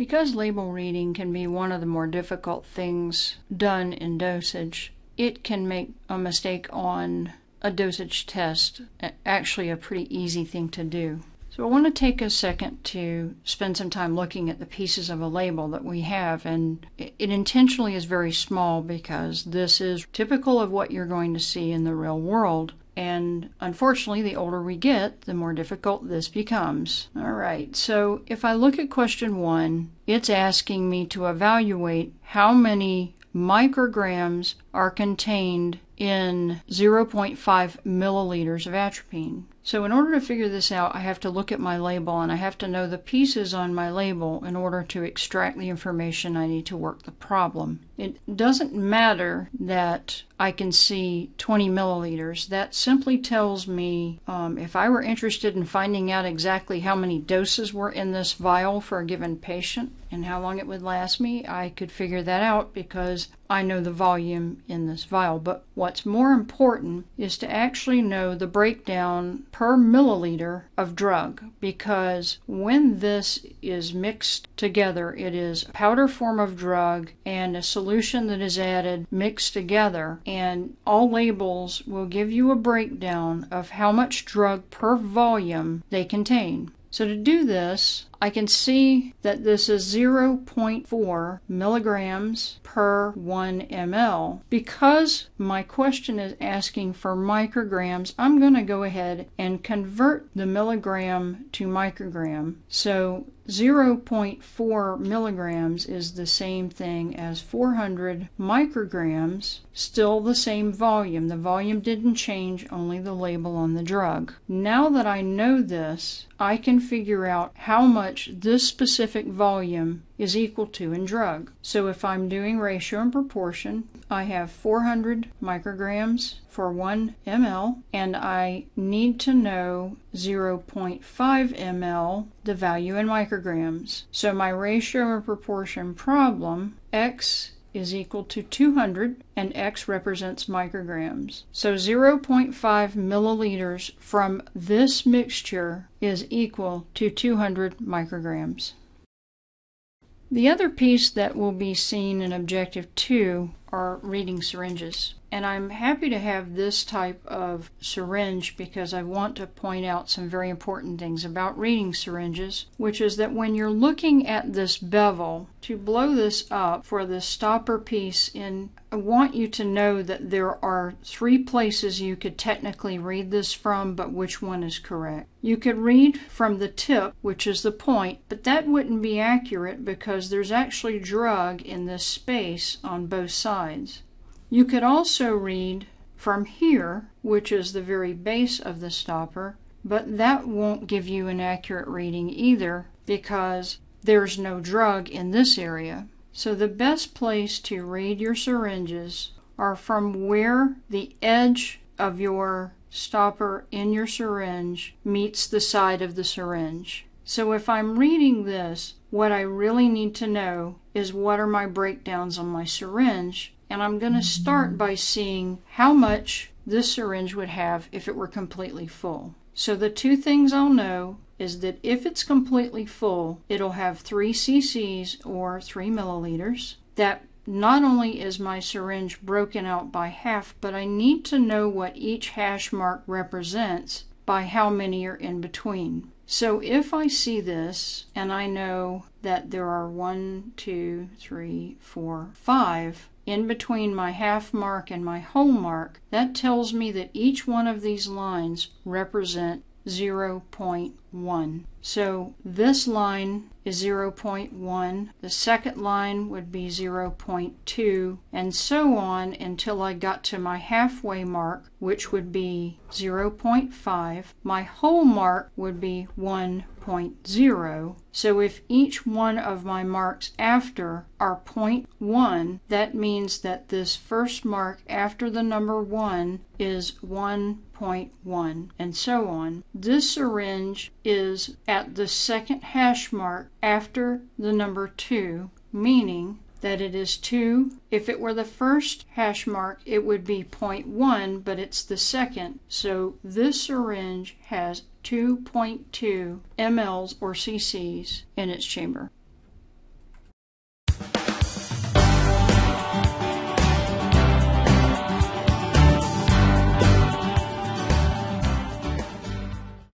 Because label reading can be one of the more difficult things done in dosage, it can make a mistake on a dosage test actually a pretty easy thing to do. So I want to take a second to spend some time looking at the pieces of a label that we have, and it intentionally is very small because this is typical of what you're going to see in the real world. And unfortunately, the older we get, the more difficult this becomes. All right, so if I look at question 1, it's asking me to evaluate how many micrograms are contained in 0.5 milliliters of atropine. So in order to figure this out, I have to look at my label, and I have to know the pieces on my label in order to extract the information I need to work the problem. It doesn't matter that I can see 20 milliliters. That simply tells me if I were interested in finding out exactly how many doses were in this vial for a given patient and how long it would last me, I could figure that out because I know the volume in this vial. But what's more important is to actually know the breakdown per milliliter of drug, because when this is mixed together, it is a powder form of drug and a solution that is added mixed together, and all labels will give you a breakdown of how much drug per volume they contain. So to do this, I can see that this is 0.4 milligrams per 1 ml. Because my question is asking for micrograms, I'm going to go ahead and convert the milligram to microgram. So 0.4 milligrams is the same thing as 400 micrograms, still the same volume. The volume didn't change, only the label on the drug. Now that I know this, I can figure out how much this specific volume is equal to in drug. So if I'm doing ratio and proportion, I have 400 micrograms for 1 ml, and I need to know 0.5 ml, the value in micrograms. So my ratio and proportion problem, X is equal to 200, and X represents micrograms. So 0.5 milliliters from this mixture is equal to 200 micrograms. The other piece that will be seen in Objective 2 are reading syringes. And I'm happy to have this type of syringe because I want to point out some very important things about reading syringes, which is that when you're looking at this bevel, to blow this up for the stopper piece in, I want you to know that there are 3 places you could technically read this from, but which one is correct. You could read from the tip, which is the point, but that wouldn't be accurate because there's actually drug in this space on both sides. You could also read from here, which is the very base of the stopper, but that won't give you an accurate reading either because there's no drug in this area. So the best place to read your syringes are from where the edge of your stopper in your syringe meets the side of the syringe. So if I'm reading this, what I really need to know is what are my breakdowns on my syringe. And I'm going to start by seeing how much this syringe would have if it were completely full. So the 2 things I'll know is that if it's completely full, it'll have 3 cc's or 3 milliliters. That not only is my syringe broken out by half, but I need to know what each hash mark represents by how many are in between. So if I see this, and I know that there are 1, 2, 3, 4, 5 in between my half mark and my whole mark, that tells me that each one of these lines represent 0.1. So this line is 0.1, the second line would be 0.2, and so on until I got to my halfway mark, which would be 0.5. My whole mark would be 1.0. So if each one of my marks after are 0.1, that means that this first mark after the number 1 is 1.1, and so on. This syringe is at the second hash mark after the number 2, meaning that it is 2. If it were the first hash mark, it would be 0.1, but it's the second. So this syringe has 2.2 mLs or cc's in its chamber.